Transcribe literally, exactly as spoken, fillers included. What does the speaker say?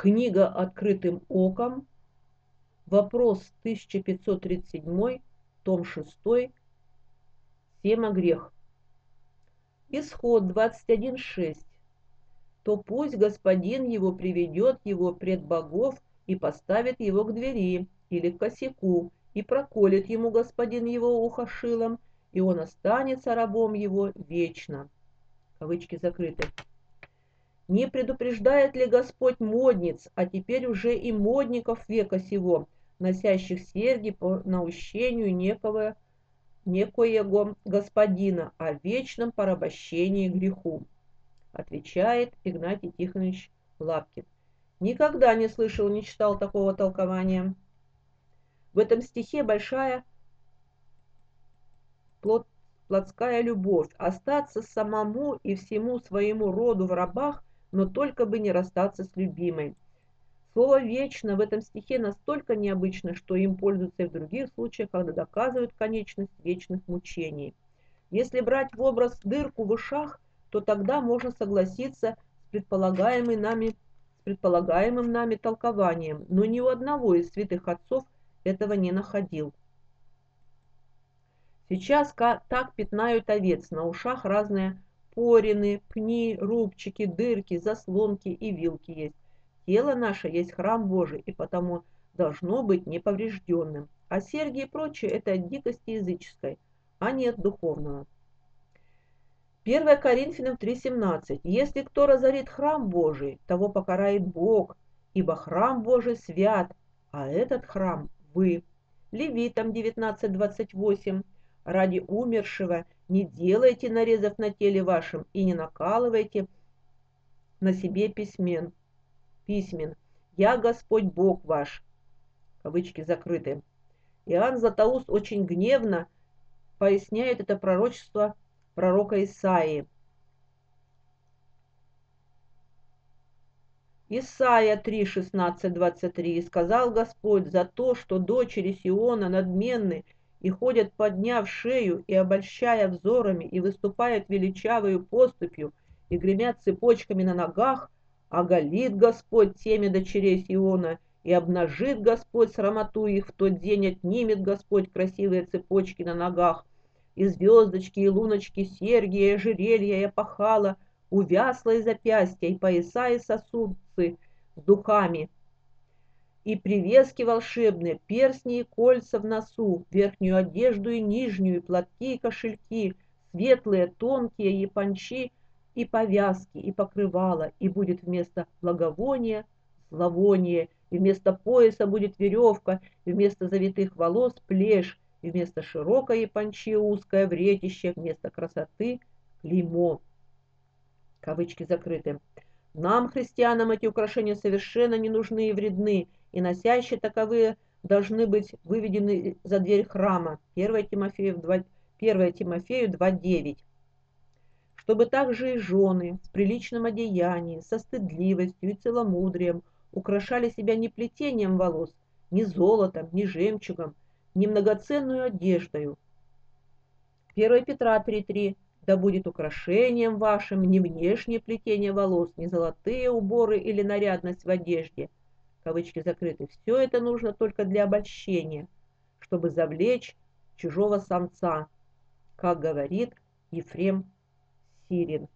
Книга «Открытым оком», вопрос тысяча пятьсот тридцать семь, том шесть, тема «Грех». Исход двадцать один шесть. То пусть Господин его приведет его пред богов и поставит его к двери или к косяку, и проколет ему Господин его ухо шилом, и он останется рабом его вечно. Кавычки закрыты. Не предупреждает ли Господь модниц, а теперь уже и модников века сего, носящих серьги по наущению некого, некоего господина о вечном порабощении греху? Отвечает Игнатий Тихонович Лапкин. Никогда не слышал, не читал такого толкования. В этом стихе большая плод, плотская любовь. Остаться самому и всему своему роду в рабах, но только бы не расстаться с любимой. Слово «вечно» в этом стихе настолько необычно, что им пользуются и в других случаях, когда доказывают конечность вечных мучений. Если брать в образ дырку в ушах, то тогда можно согласиться с предполагаемой нами, с предполагаемым нами толкованием, но ни у одного из святых отцов этого не находил. Сейчас так пятнают овец, на ушах разные порины, пни, рубчики, дырки, заслонки и вилки есть. Тело наше есть храм Божий, и потому должно быть неповрежденным. А серьги и прочее – это от дикости языческой, а не от духовного. первое Коринфянам три семнадцать. «Если кто разорит храм Божий, того покарает Бог, ибо храм Божий свят, а этот храм – вы». Левитам девятнадцать двадцать восемь. «Ради умершего не делайте нарезов на теле вашем и не накалывайте на себе письмен. письмен. Я Господь Бог ваш». Кавычки закрыты. Иоанн Златоуст очень гневно поясняет это пророчество пророка Исаии. Исайя три шестнадцать двадцать три. «Сказал Господь: за то, что дочери Сиона надменны и ходят, подняв шею и обольщая взорами, и выступают величавою поступью, и гремят цепочками на ногах, оголит Господь теми дочерей Сиона, и обнажит Господь срамоту их, в тот день отнимет Господь красивые цепочки на ногах, и звездочки, и луночки, серьги, и ожерелья, и опахала, увясло и запястья, и пояса, и сосудцы с духами, и привески волшебные, перстни и кольца в носу, верхнюю одежду и нижнюю, и платки, и кошельки, светлые, тонкие, и панчи, и повязки, и покрывала, и будет вместо благовония зловоние, и вместо пояса будет веревка, и вместо завитых волос плешь, и вместо широкой панчи узкое вретище, вместо красоты клеймо». Кавычки закрыты. Нам, христианам, эти украшения совершенно не нужны и вредны, и носящие таковые должны быть выведены за дверь храма. первое Тимофею два девять. «Чтобы также и жены в приличном одеянии, со стыдливостью и целомудрием украшали себя не плетением волос, не золотом, не жемчугом, не многоценную одеждою». первое Петра три три. «Да будет украшением вашим не внешнее плетение волос, не золотые уборы или нарядность в одежде». Кавычки закрыты. «Все это нужно только для обольщения, чтобы завлечь чужого самца», как говорит Ефрем Сирин.